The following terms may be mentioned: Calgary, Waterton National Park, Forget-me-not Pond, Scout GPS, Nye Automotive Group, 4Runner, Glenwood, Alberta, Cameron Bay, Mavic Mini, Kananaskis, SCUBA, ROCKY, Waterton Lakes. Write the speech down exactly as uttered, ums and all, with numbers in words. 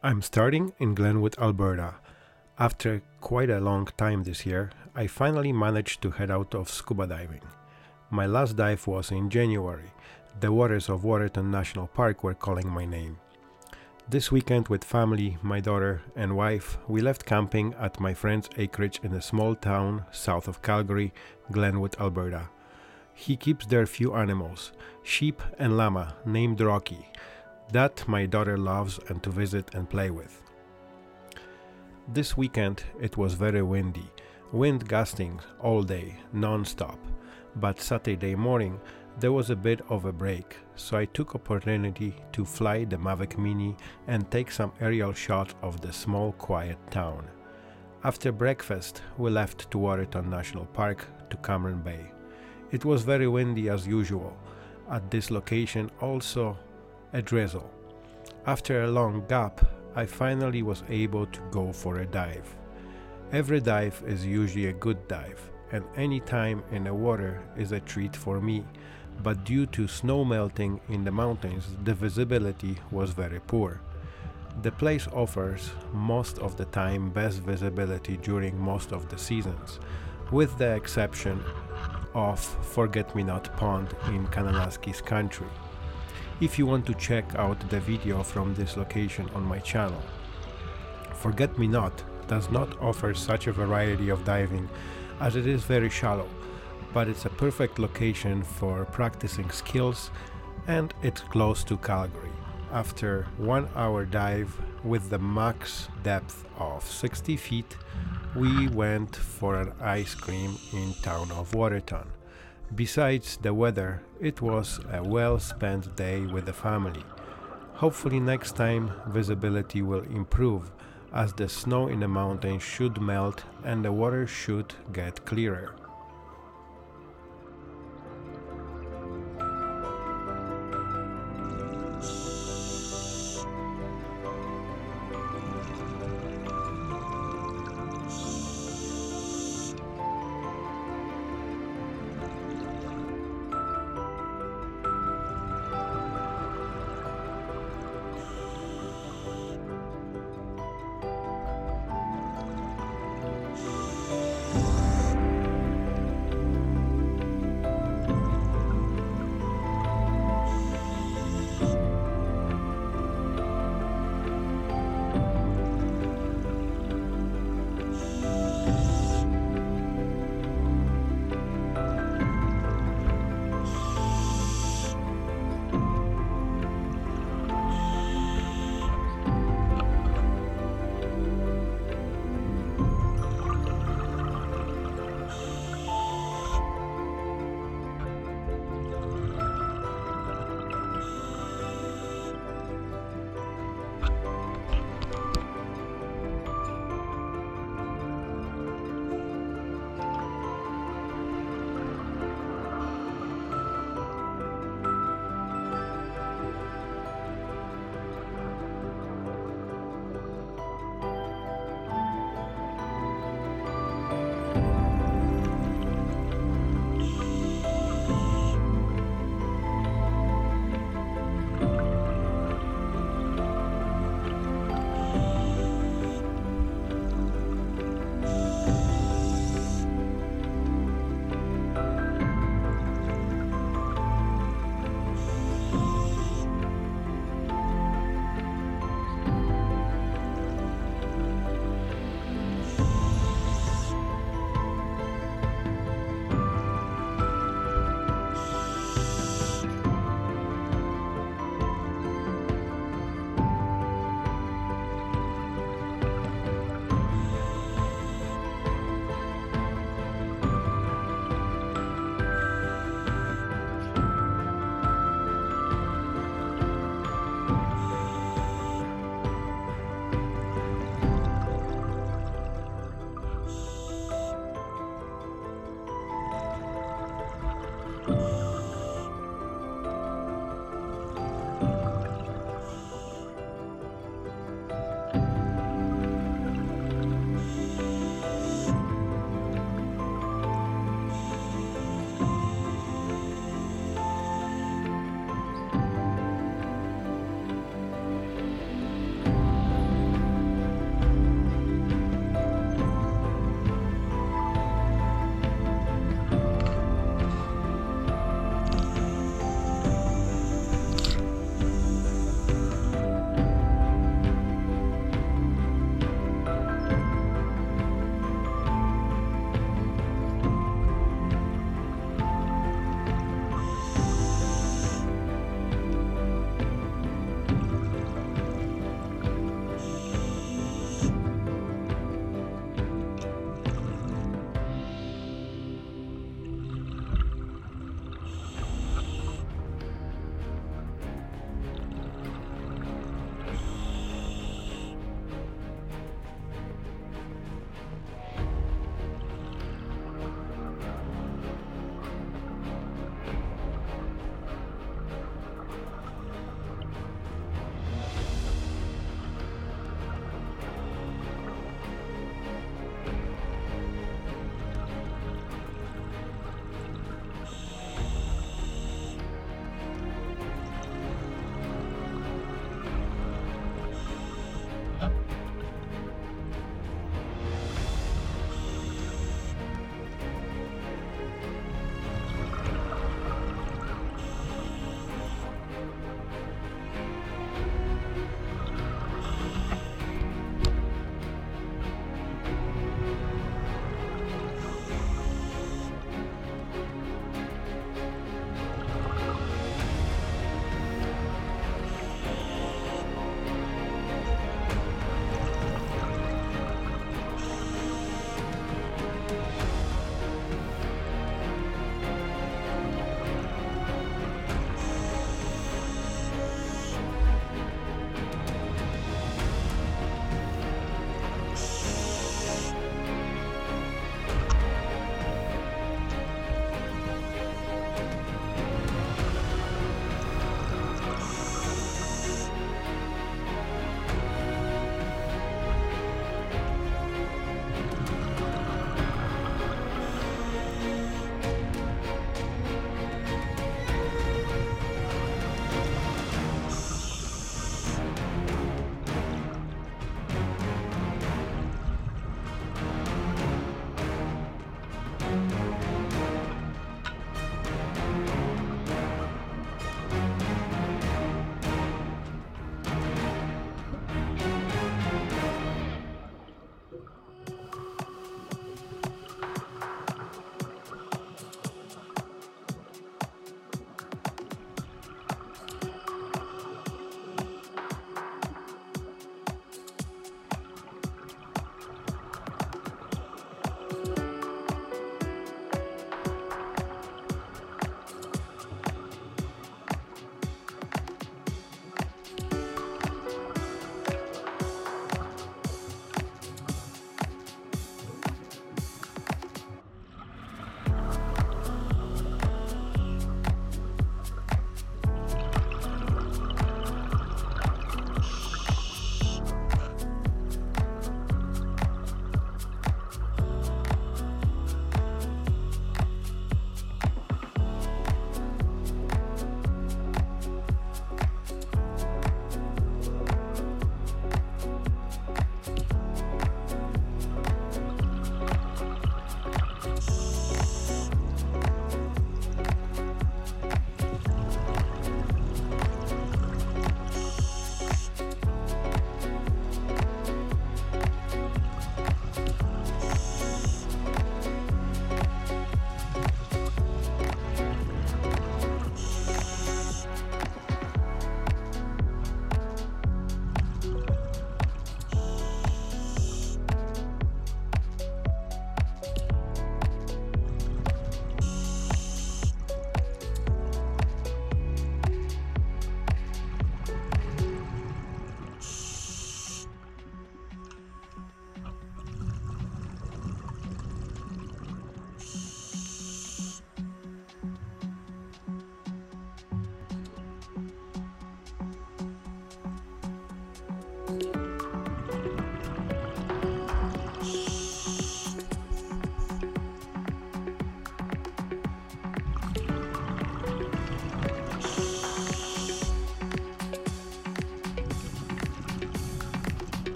I'm starting in Glenwood, Alberta. After quite a long time this year, I finally managed to head out of scuba diving. My last dive was in January. The waters of Waterton National Park were calling my name. This weekend with family, my daughter and wife, we left camping at my friend's acreage in a small town south of Calgary, Glenwood, Alberta. He keeps their few animals, sheep and llama, named Rocky, that my daughter loves and to visit and play with. This weekend it was very windy, wind gusting all day, non-stop, but Saturday morning there was a bit of a break, so I took opportunity to fly the Mavic Mini and take some aerial shots of the small quiet town. After breakfast, we left to Waterton National Park to Cameron Bay. It was very windy as usual, at this location also a drizzle. After a long gap, I finally was able to go for a dive. Every dive is usually a good dive, and any time in the water is a treat for me. But due to snow melting in the mountains, the visibility was very poor. The place offers most of the time best visibility during most of the seasons, with the exception of Forget-me-not Pond in Kananaskis country. If you want to check out the video from this location on my channel. Forget-me-not does not offer such a variety of diving as it is very shallow, but it's a perfect location for practicing skills, and it's close to Calgary. After one hour dive with the max depth of sixty feet, we went for an ice cream in town of Waterton. Besides the weather, it was a well-spent day with the family. Hopefully next time visibility will improve, as the snow in the mountains should melt and the water should get clearer.